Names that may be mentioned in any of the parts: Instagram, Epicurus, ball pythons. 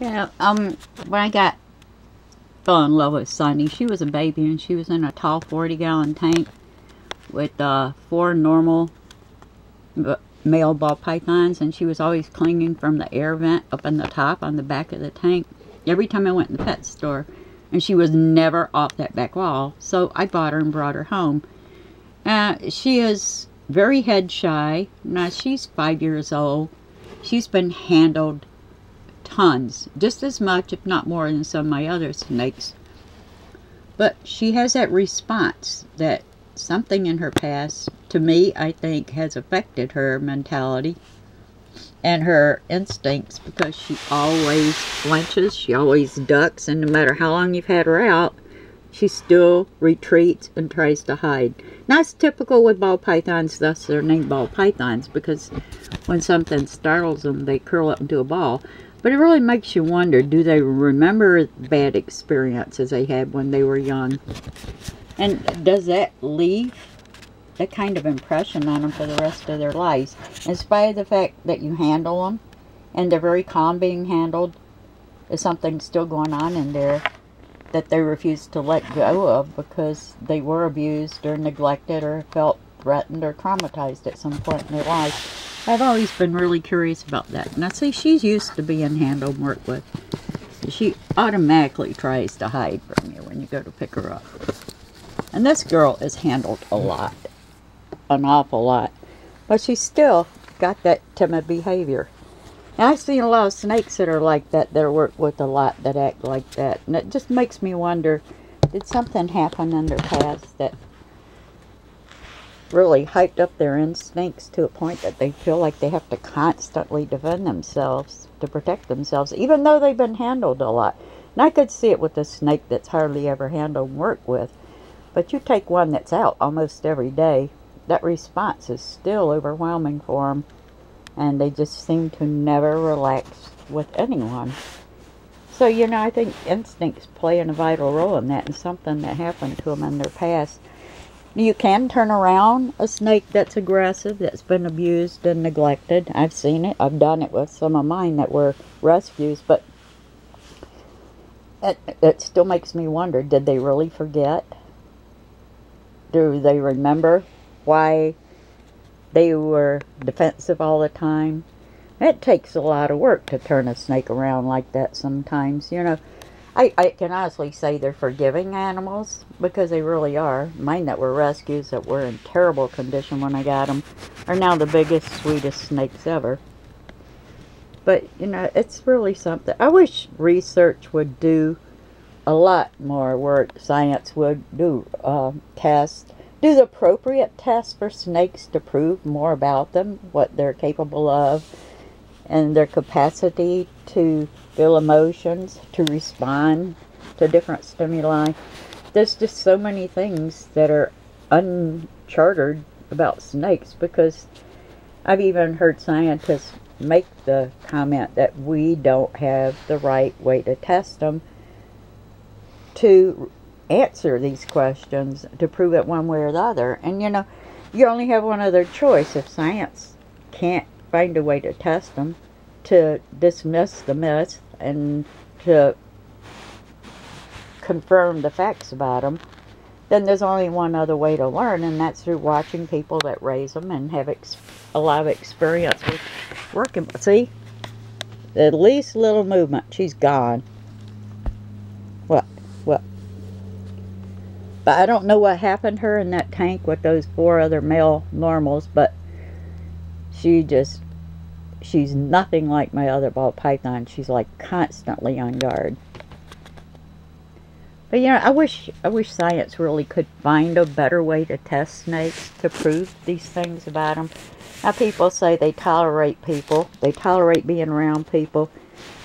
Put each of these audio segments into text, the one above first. You know, when I fell in love with Sunny, she was a baby and she was in a tall 40-gallon tank with 4 normal male ball pythons, and she was always clinging from the air vent up in the top on the back of the tank every time I went in the pet store, and she was never off that back wall. So I bought her and brought her home. She is very head shy. Now she's 5 years old. She's been handled tons, just as much if not more than some of my other snakes, but she has that response that something in her past, to me, I think, has affected her mentality and her instincts, because she always flinches, she always ducks, and no matter how long you've had her out, she still retreats and tries to hide. Now, it's typical with ball pythons, thus they're named ball pythons, because when something startles them, they curl up into a ball. But it really makes you wonder, do they remember bad experiences they had when they were young? And does that leave that kind of impression on them for the rest of their lives? In spite of the fact that you handle them, and they're very calm being handled, there's something still going on in there that they refuse to let go of because they were abused or neglected or felt threatened or traumatized at some point in their life. I've always been really curious about that. Now, see, she's used to being handled and worked with. She automatically tries to hide from you when you go to pick her up. And this girl is handled a lot, an awful lot, but she's still got that timid behavior. Now, I've seen a lot of snakes that are like that, that are worked with a lot, that act like that, and it just makes me wonder, did something happen in their past that really hyped up their instincts to a point that they feel like they have to constantly defend themselves to protect themselves, even though they've been handled a lot? And I could see it with a snake that's hardly ever handled and worked with. But you take one that's out almost every day, that response is still overwhelming for them. And they just seem to never relax with anyone. So, you know, I think instincts play a vital role in that, and something that happened to them in their past. You can turn around a snake that's aggressive, that's been abused and neglected. I've seen it. I've done it with some of mine that were rescues. But it still makes me wonder, did they really forget? Do they remember why they were defensive all the time? It takes a lot of work to turn a snake around like that sometimes. You know, I can honestly say they're forgiving animals, because they really are. Mine that were rescues that were in terrible condition when I got them are now the biggest, sweetest snakes ever. But, you know, it's really something. I wish research would do a lot more work. Science would do tests, do the appropriate tests for snakes to prove more about them, what they're capable of, and their capacity to feel emotions, to respond to different stimuli. There's just so many things that are uncharted about snakes, because I've even heard scientists make the comment that we don't have the right way to test them, to answer these questions, to prove it one way or the other. And, you know, you only have one other choice. If science can't find a way to test them, to dismiss the myths and to confirm the facts about them, then there's only one other way to learn, and that's through watching people that raise them and have a lot of experience with working. See, the least little movement, she's gone. But I don't know what happened to her in that tank with those 4 other male normals, but she's nothing like my other ball python. She's like constantly on guard. But, you know, I wish science really could find a better way to test snakes, to prove these things about them. Now, people say they tolerate people, they tolerate being around people.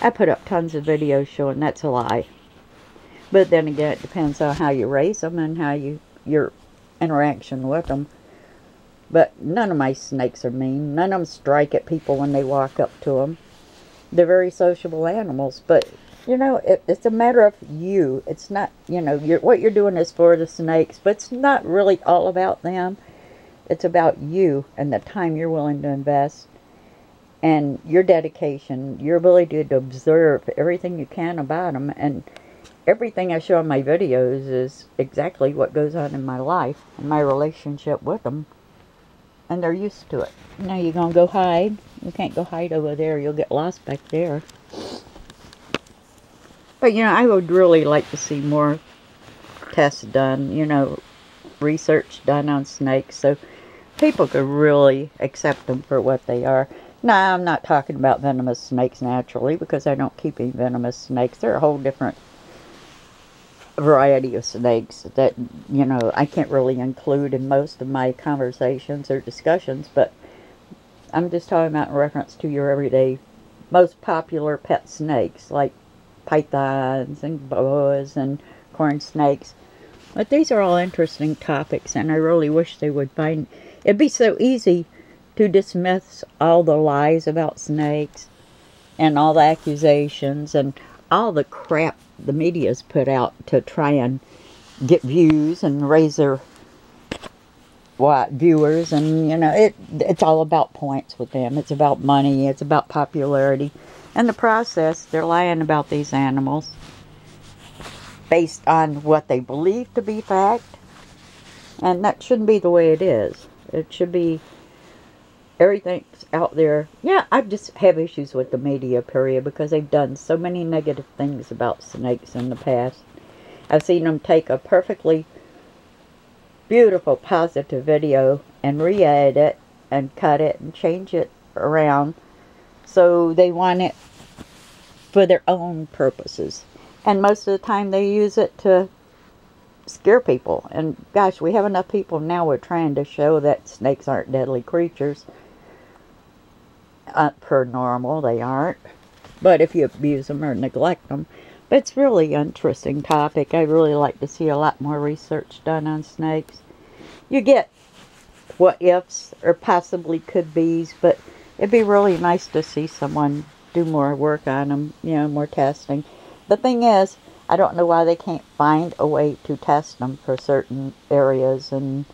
I put up tons of videos showing that's a lie. But then again, it depends on how you raise them and how your interaction with them. But none of my snakes are mean. None of them strike at people when they walk up to them. They're very sociable animals. But, you know, it's a matter of you. It's not, you know, what you're doing is for the snakes. But it's not really all about them. It's about you and the time you're willing to invest and your dedication, your ability to observe everything you can about them. And everything I show in my videos is exactly what goes on in my life and my relationship with them. And they're used to it. Now you're going to go hide. You can't go hide over there. You'll get lost back there. But, you know, I would really like to see more tests done, you know, research done on snakes, so people could really accept them for what they are. Now, I'm not talking about venomous snakes naturally, because I don't keep any venomous snakes. They're a whole different variety of snakes that, you know, I can't really include in most of my conversations or discussions, but I'm just talking about in reference to your everyday most popular pet snakes like pythons and boas and corn snakes. But these are all interesting topics, and I really wish they would find it'd be so easy to dismiss all the lies about snakes and all the accusations and all the crap the media's put out to try and get views and raise their viewers. And you know, it's all about points with them. It's about money, it's about popularity. In the process, they're lying about these animals based on what they believe to be fact, and that shouldn't be the way it is. It should be everything's out there. Yeah, I just have issues with the media, period, because they've done so many negative things about snakes in the past. I've seen them take a perfectly beautiful, positive video and re-edit it and cut it and change it around so they want it for their own purposes. And most of the time they use it to scare people. And gosh, we have enough people now we're trying to show that snakes aren't deadly creatures. Per normal, they aren't. But if you abuse them or neglect them. But it's really an interesting topic. I really like to see a lot more research done on snakes. You get what ifs or possibly could be's, but it'd be really nice to see someone do more work on them, you know, more testing. The thing is, I don't know why they can't find a way to test them for certain areas and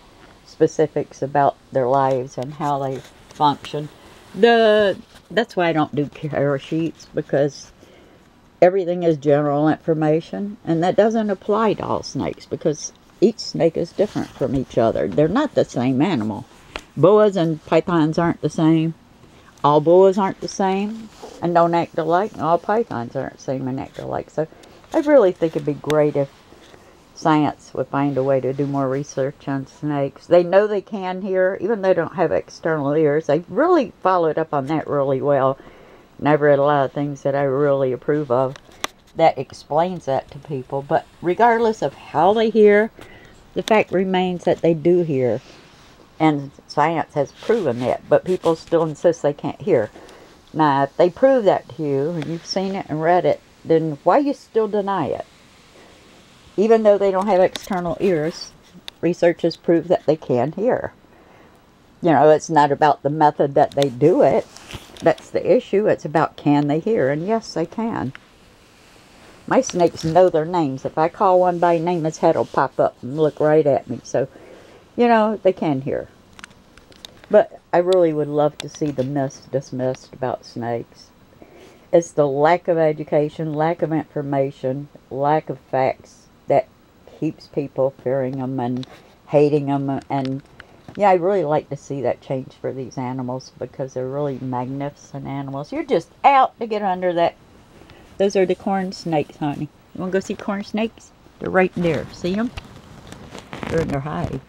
specifics about their lives and how they function. That's why I don't do care sheets, because everything is general information, and that doesn't apply to all snakes, because each snake is different from each other. They're not the same animal. Boas and pythons aren't the same. All boas aren't the same and don't act alike. All pythons aren't the same and act alike. So I really think it'd be great if science would find a way to do more research on snakes. They know they can here, even though they don't have external ears. They really followed up on that really well. And I've read a lot of things that I really approve of that explains that to people. But regardless of how they hear, the fact remains that they do hear. And science has proven that, but people still insist they can't hear. Now, if they prove that to you, and you've seen it and read it, then why you still deny it? Even though they don't have external ears, research has proved that they can hear. You know, it's not about the method that they do it. That's the issue. It's about can they hear, and yes, they can. My snakes know their names. If I call one by name, its head will pop up and look right at me, so... you know, they can hear. But I really would love to see the myths dismissed about snakes. It's the lack of education, lack of information, lack of facts that keeps people fearing them and hating them. And yeah, I really like to see that change for these animals, because they're really magnificent animals. You're just out to get under that. Those are the corn snakes, honey. You want to go see corn snakes? They're right there. See them? They're in their hide.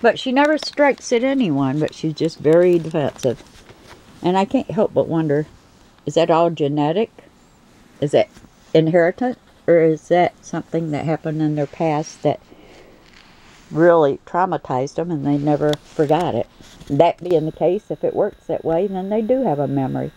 But she never strikes at anyone, but she's just very defensive. And I can't help but wonder, is that all genetic? Is that inherited? Or is that something that happened in their past that really traumatized them and they never forgot it? That being the case, if it works that way, then they do have a memory.